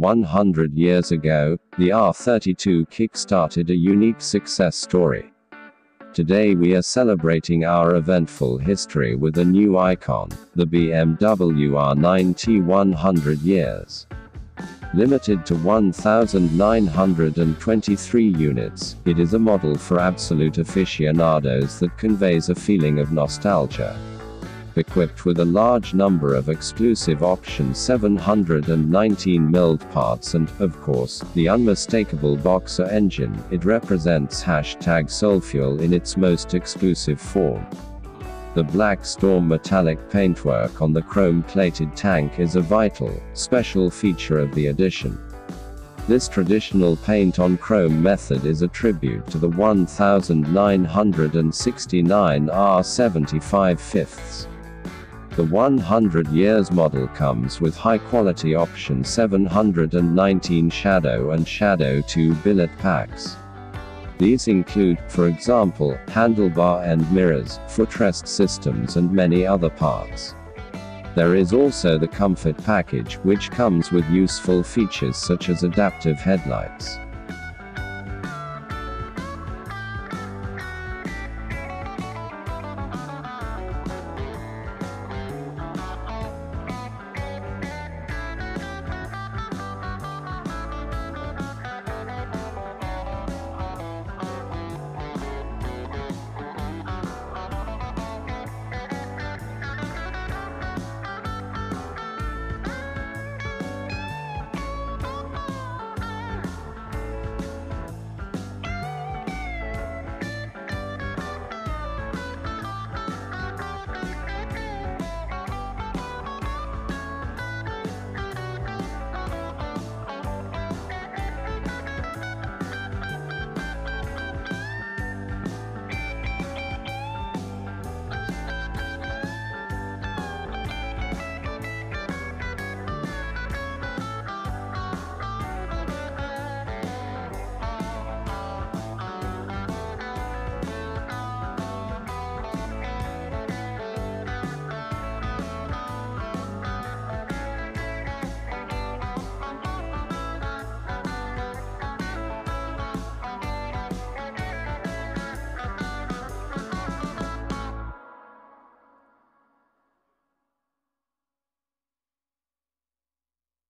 100 years ago, the R32 kick-started a unique success story. Today we are celebrating our eventful history with a new icon, the BMW R9 T 100 years. Limited to 1,923 units, it is a model for absolute aficionados that conveys a feeling of nostalgia. Equipped with a large number of exclusive Option 719 milled parts and, of course, the unmistakable boxer engine, it represents #SoulFuel in its most exclusive form. The Black Storm metallic paintwork on the chrome-plated tank is a vital, special feature of the edition. This traditional paint-on-chrome method is a tribute to the 1969 R 75/5. The 100 years model comes with high-quality Option 719 Shadow and Shadow 2 billet packs. These include, for example, handlebar end mirrors, footrest systems and many other parts. There is also the comfort package, which comes with useful features such as adaptive headlights.